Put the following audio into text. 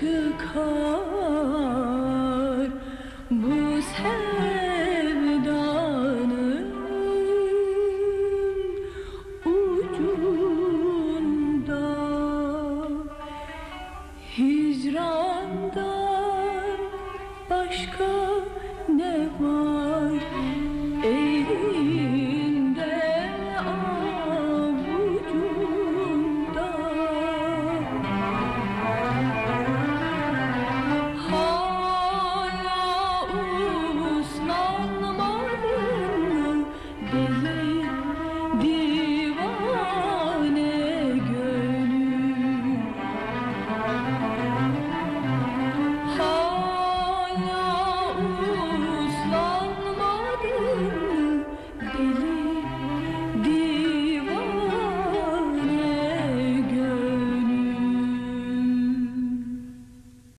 Çıkar bu sen.